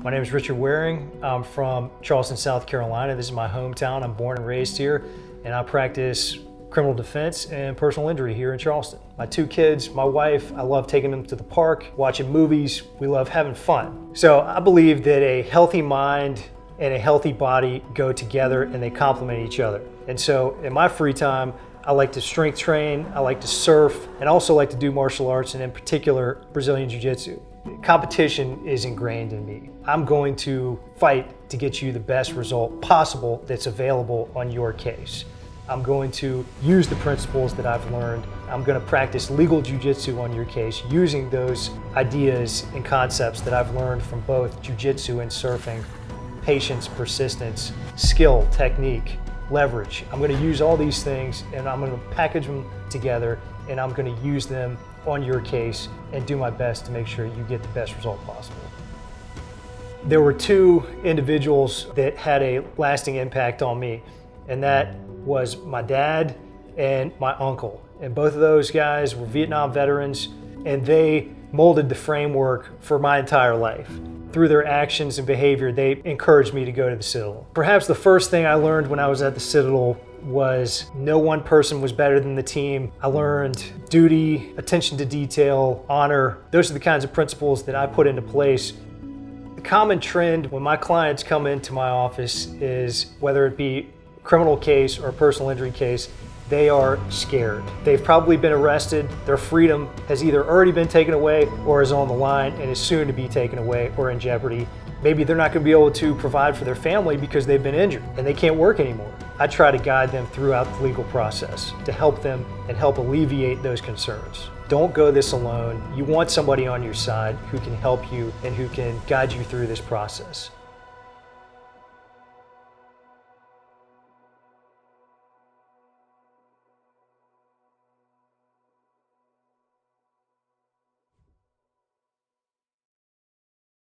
My name is Richard Waring. I'm from Charleston, South Carolina. This is my hometown. I'm born and raised here, and I practice criminal defense and personal injury here in Charleston. My two kids, my wife, I love taking them to the park, watching movies. We love having fun. So I believe that a healthy mind and a healthy body go together and they complement each other. And so in my free time, I like to strength train, I like to surf, and also like to do martial arts, and in particular, Brazilian jiu-jitsu. Competition is ingrained in me. I'm going to fight to get you the best result possible that's available on your case. I'm going to use the principles that I've learned. I'm going to practice legal jiu-jitsu on your case using those ideas and concepts that I've learned from both jiu-jitsu and surfing. Patience, persistence, skill, technique, leverage. I'm going to use all these things and I'm going to package them together and I'm going to use them on your case and do my best to make sure you get the best result possible. There were two individuals that had a lasting impact on me, and that was my dad and my uncle. And both of those guys were Vietnam veterans, and they molded the framework for my entire life. Through their actions and behavior, they encouraged me to go to the Citadel. Perhaps the first thing I learned when I was at the Citadel was no one person was better than the team. I learned duty, attention to detail, honor. Those are the kinds of principles that I put into place. The common trend when my clients come into my office is, whether it be a criminal case or a personal injury case, they are scared. They've probably been arrested. Their freedom has either already been taken away or is on the line and is soon to be taken away or in jeopardy. Maybe they're not going to be able to provide for their family because they've been injured and they can't work anymore. I try to guide them throughout the legal process to help them and help alleviate those concerns. Don't go this alone. You want somebody on your side who can help you and who can guide you through this process.